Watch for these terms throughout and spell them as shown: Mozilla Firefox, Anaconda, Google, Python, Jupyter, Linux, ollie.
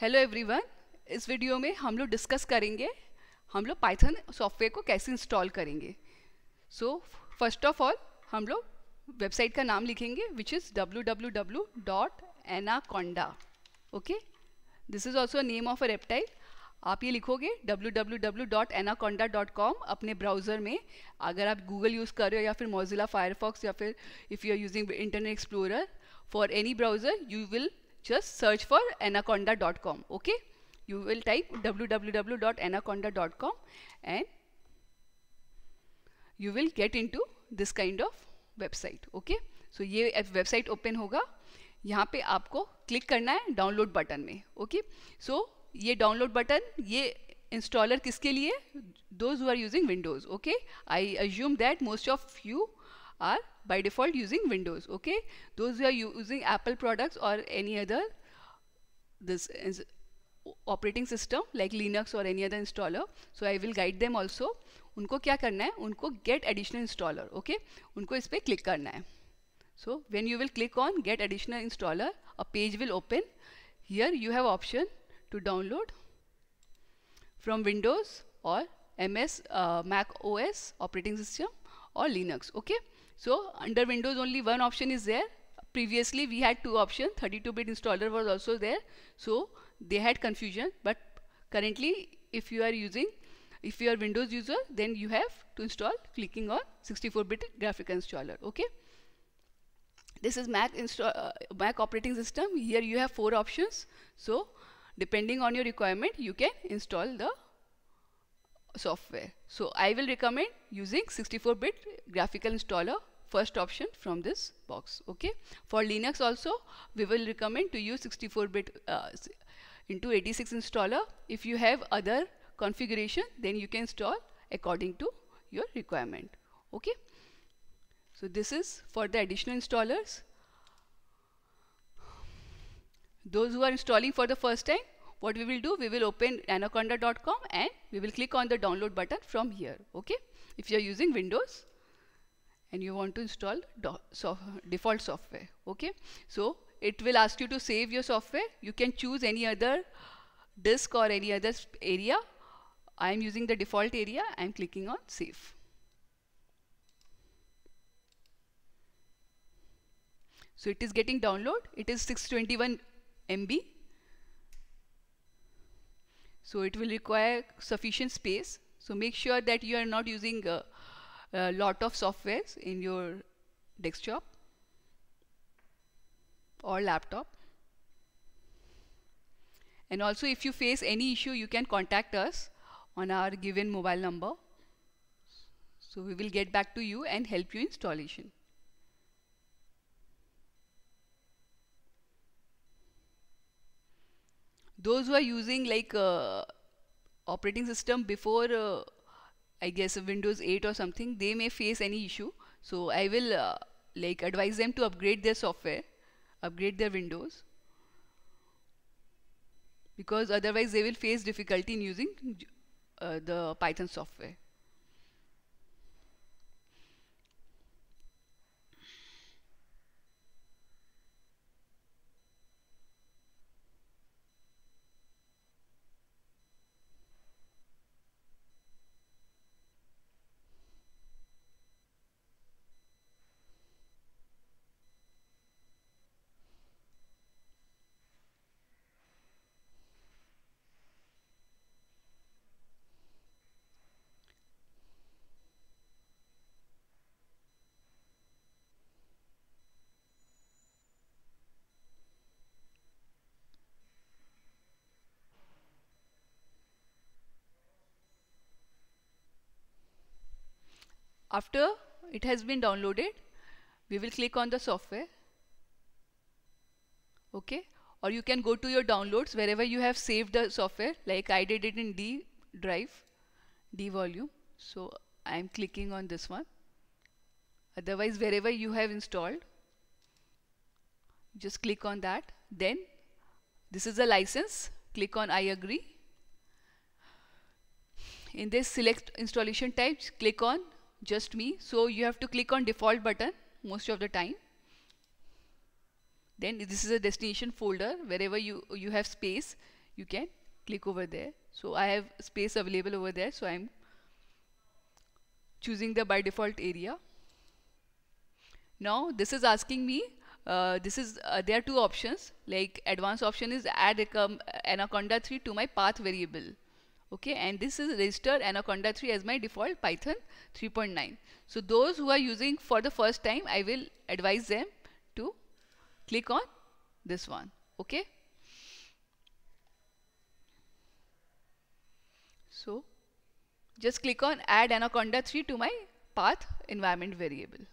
Hello everyone, इस video में हम लोग डिस्कस करेंगे हम लोग पाइथन सॉफ्टवेयर को कैसे इंस्टॉल करेंगे। सो फर्स्ट ऑफ ऑल हम लोग वेबसाइट का नाम लिखेंगे which is www.anaconda। Okay, this is also name of a reptile. आप ये लिखोगे www.anaconda.com अपने ब्राउज़र में। अगर आप गूगल यूज़ कर रहे हो या फिर मोजिला फायरफॉक्स या फिर if you are using Internet Explorer, for any browser you will just search for anaconda.com. okay, you will type www.anaconda.com and you will get into this kind of website. okay, so ये website open होगा। यहाँ पे आपको click करना है download button में। okay, so ये download button ये installer किसके लिए? those who are using Windows. okay, I assume that most of you are by default using Windows. okay, those who are using Apple products or any other this is operating system like Linux or any other installer, so I will guide them also. उनको क्या करना है, उनको get additional installer. okay, उनको इस पर click करना है. so when you will click on get additional installer, a page will open. here you have option to download from Windows or MS Mac OS operating system or Linux. okay, so under Windows only one option is there. previously we had two options. 32-bit installer was also there, so they had confusion. but currently if you are Windows user, then you have to install clicking on 64-bit graphic installer. okay, this is Mac operating system. here you have four options, so depending on your requirement you can install the software. so I will recommend using 64-bit graphical installer, first option from this box. okay, for Linux also we will recommend to use 64-bit into 86 installer. if you have other configuration then you can install according to your requirement. okay, so this is for the additional installers. those who are installing for the first time, what we will do, we will open anaconda.com and we will click on the download button from here. okay, if you are using Windows and you want to install default software. okay, so it will ask you to save your software. you can choose any other disk or any other area. I am using the default area. I am clicking on save. so it is getting download. it is 621 MB, so it will require sufficient space. so make sure that you are not using a lot of softwares in your desktop or laptop. and also if you face any issue you can contact us on our given mobile number, so we will get back to you and help you installation. those who are using like operating system before I guess Windows 8 or something, they may face any issue. so I will like advise them to upgrade their software, upgrade their Windows, because otherwise they will face difficulty in using the Python software. after it has been downloaded we will click on the software. okay, or you can go to your downloads wherever you have saved the software, like I did it in D drive, D volume, so I am clicking on this one. otherwise wherever you have installed just click on that. then this is a license, click on I agree. in this select installation types, click on just me. so you have to click on default button most of the time. then this is a destination folder. wherever you have space you can click over there. So I have space available over there, so I'm choosing the by default area. Now this is asking me, there are two options, like advanced option is add Anaconda 3 to my path variable. Okay, and this is register Anaconda 3 as my default Python 3.9. So those who are using for the first time, I will advise them to click on this one. Okay. So just click on add Anaconda 3 to my path environment variable.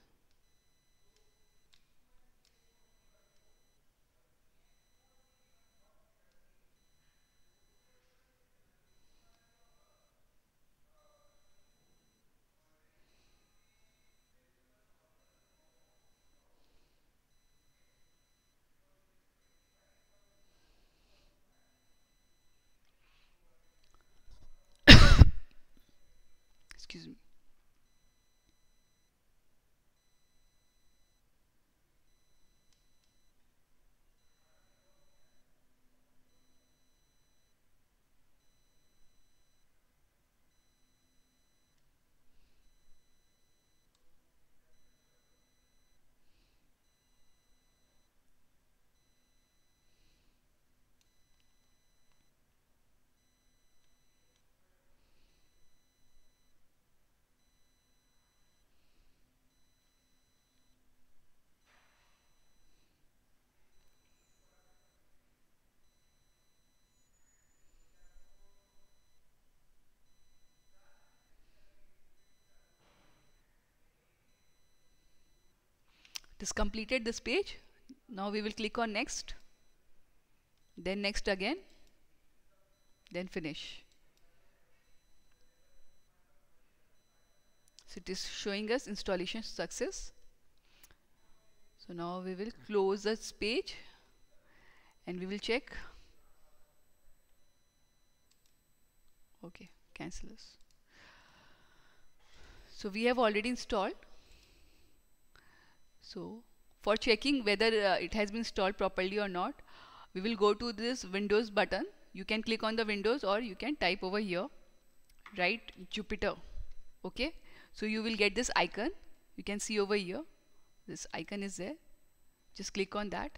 Excuse me. This completed this page. Now we will click on next, then next again, then finish. So it is showing us installation success. So now we will close this page and we will check. Okay, cancel this. So we have already installed. So for checking whether it has been installed properly or not, we will go to this Windows button. You can click on the Windows or you can type over here, write Jupyter. Okay, so you will get this icon. You can see over here, this icon is there. Just click on that,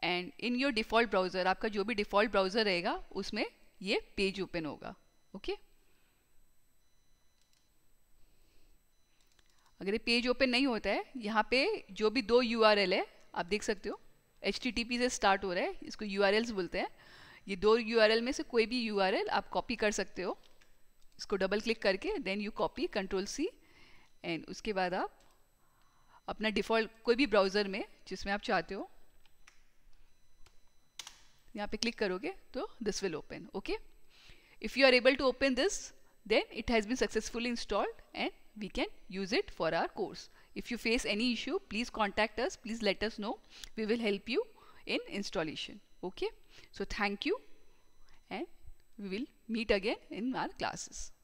and in your default browser, आपका जो भी default browser रहेगा उसमें ये page open होगा. Okay. अगर ये page open नहीं होता है, यहाँ पे जो भी दो URL है आप देख सकते हो, HTTP से स्टार्ट हो रहा है, इसको URLs बोलते हैं. ये दो URL में से कोई भी URL आप कॉपी कर सकते हो, इसको डबल क्लिक करके, then you copy Ctrl+C, and उसके बाद आप अपना डिफ़ॉल्ट कोई भी ब्राउज़र में जिसमें आप चाहते हो यहाँ पे क्लिक करोगे तो this will open. Okay, if you are able to open this, then it has been successfully installed and we can use it for our course. If you face any issue, please contact us. Please let us know. We will help you in installation. Okay. So thank you, and we will meet again in our classes.